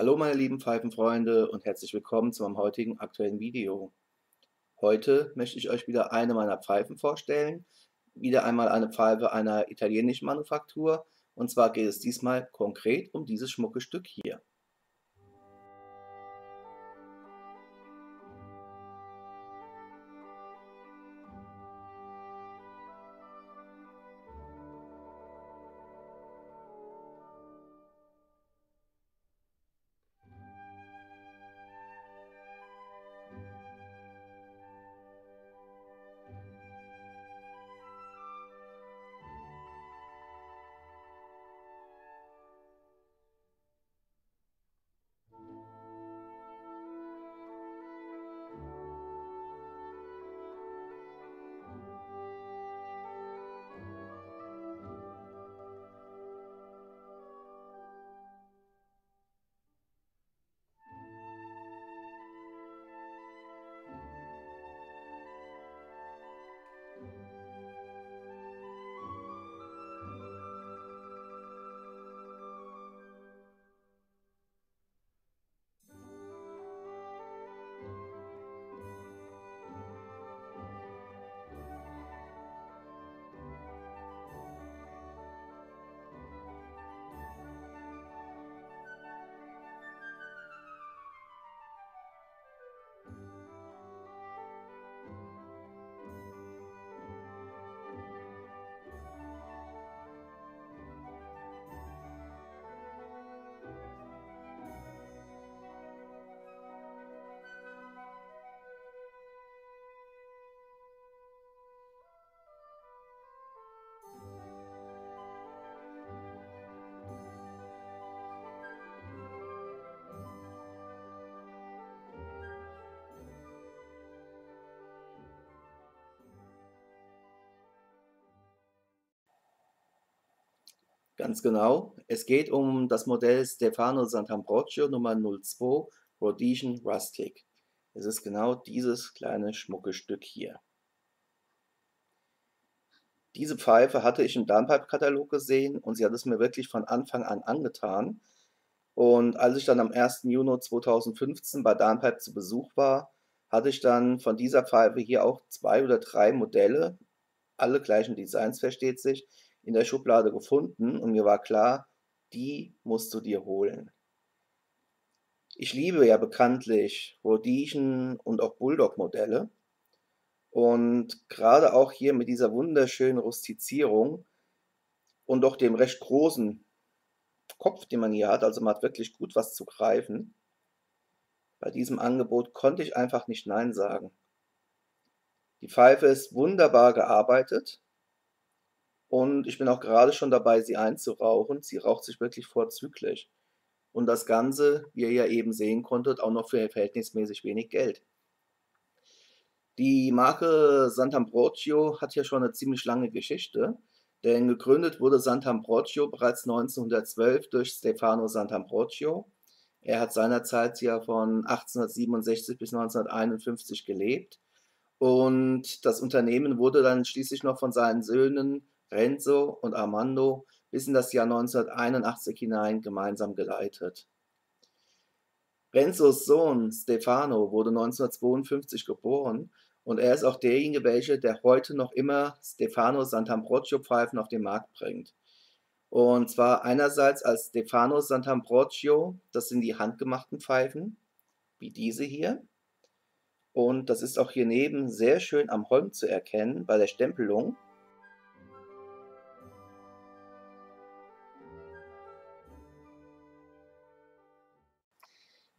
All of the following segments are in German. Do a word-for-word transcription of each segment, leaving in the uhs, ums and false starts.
Hallo meine lieben Pfeifenfreunde und herzlich willkommen zu meinem heutigen aktuellen Video. Heute möchte ich euch wieder eine meiner Pfeifen vorstellen. Wieder einmal eine Pfeife einer italienischen Manufaktur. Und zwar geht es diesmal konkret um dieses schmucke Stück hier. Ganz genau, es geht um das Modell Stefano Santambrogio Nummer null zwei Rhodesian Rustic. Es ist genau dieses kleine schmucke Stück hier. Diese Pfeife hatte ich im Dan Pipe Katalog gesehen und sie hat es mir wirklich von Anfang an angetan. Und als ich dann am ersten Juni zweitausendfünfzehn bei Dan Pipe zu Besuch war, hatte ich dann von dieser Pfeife hier auch zwei oder drei Modelle, alle gleichen Designs, versteht sich, in der Schublade gefunden und mir war klar, die musst du dir holen. Ich liebe ja bekanntlich Rhodesian und auch Bulldog-Modelle und gerade auch hier mit dieser wunderschönen Rustizierung und auch dem recht großen Kopf, den man hier hat, also man hat wirklich gut was zu greifen. Bei diesem Angebot konnte ich einfach nicht Nein sagen. Die Pfeife ist wunderbar gearbeitet. Und ich bin auch gerade schon dabei, sie einzurauchen. Sie raucht sich wirklich vorzüglich. Und das Ganze, wie ihr ja eben sehen konntet, auch noch für verhältnismäßig wenig Geld. Die Marke Santambrogio hat ja schon eine ziemlich lange Geschichte, denn gegründet wurde Santambrogio bereits neunzehnhundertzwölf durch Stefano Santambrogio. Er hat seinerzeit ja von achtzehnhundertsiebenundsechzig bis neunzehnhunderteinundfünfzig gelebt. Und das Unternehmen wurde dann schließlich noch von seinen Söhnen Renzo und Armando bis in das Jahr neunzehnhunderteinundachtzig hinein gemeinsam geleitet. Renzos Sohn Stefano wurde neunzehnhundertzweiundfünfzig geboren und er ist auch derjenige, welcher, der heute noch immer Stefano Santambrogio-Pfeifen auf den Markt bringt. Und zwar einerseits als Stefano Santambrogio, das sind die handgemachten Pfeifen, wie diese hier. Und das ist auch hier neben sehr schön am Holm zu erkennen bei der Stempelung.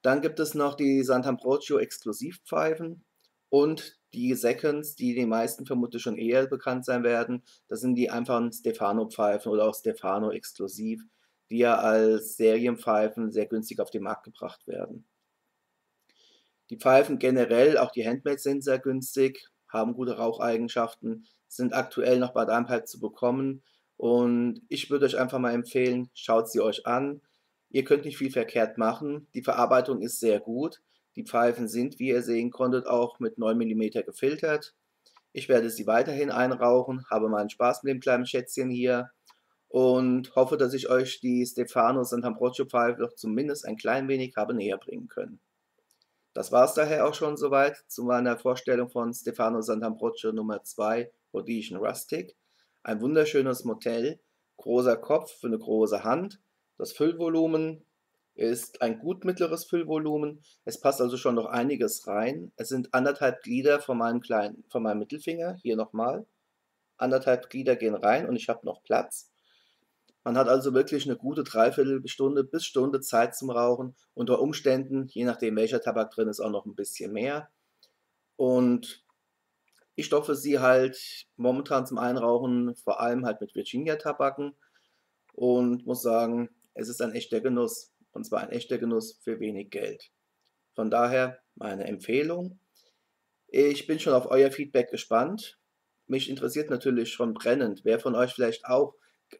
Dann gibt es noch die Santambrogio-Exklusiv Pfeifen und die Seconds, die den meisten vermutlich schon eher bekannt sein werden. Das sind die einfachen Stefano-Pfeifen oder auch Stefano-Exklusiv, die ja als Serienpfeifen sehr günstig auf den Markt gebracht werden. Die Pfeifen generell, auch die Handmade, sind sehr günstig, haben gute Raucheigenschaften, sind aktuell noch bei Dan Pipe zu bekommen. Und ich würde euch einfach mal empfehlen, schaut sie euch an. Ihr könnt nicht viel verkehrt machen, die Verarbeitung ist sehr gut, die Pfeifen sind, wie ihr sehen konntet, auch mit neun Millimeter gefiltert. Ich werde sie weiterhin einrauchen, habe meinen Spaß mit dem kleinen Schätzchen hier und hoffe, dass ich euch die Stefano Santambrogio Pfeife doch zumindest ein klein wenig habe näher bringen können. Das war es daher auch schon soweit zu meiner Vorstellung von Stefano Santambrogio Nummer zwei Rhodesian Rustic. Ein wunderschönes Modell, großer Kopf für eine große Hand. Das Füllvolumen ist ein gut mittleres Füllvolumen. Es passt also schon noch einiges rein. Es sind anderthalb Glieder von meinem, kleinen, von meinem Mittelfinger. Hier nochmal. Anderthalb Glieder gehen rein und ich habe noch Platz. Man hat also wirklich eine gute Dreiviertelstunde bis Stunde Zeit zum Rauchen. Unter Umständen, je nachdem welcher Tabak drin ist, auch noch ein bisschen mehr. Und ich stopfe sie halt momentan zum Einrauchen, vor allem halt mit Virginia Tabaken. Und muss sagen, es ist ein echter Genuss. Und zwar ein echter Genuss für wenig Geld. Von daher meine Empfehlung. Ich bin schon auf euer Feedback gespannt. Mich interessiert natürlich schon brennend, wer von euch vielleicht auch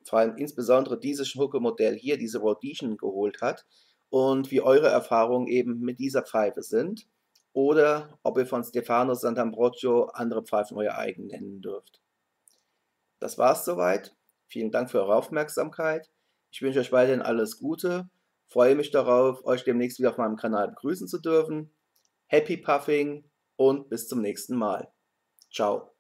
vor allem insbesondere dieses Hucke-Modell hier, diese Rhodesian, geholt hat und wie eure Erfahrungen eben mit dieser Pfeife sind oder ob ihr von Stefano Santambrogio andere Pfeifen euer eigen nennen dürft. Das war's soweit. Vielen Dank für eure Aufmerksamkeit. Ich wünsche euch weiterhin alles Gute. Freue mich darauf, euch demnächst wieder auf meinem Kanal begrüßen zu dürfen. Happy Puffing und bis zum nächsten Mal. Ciao.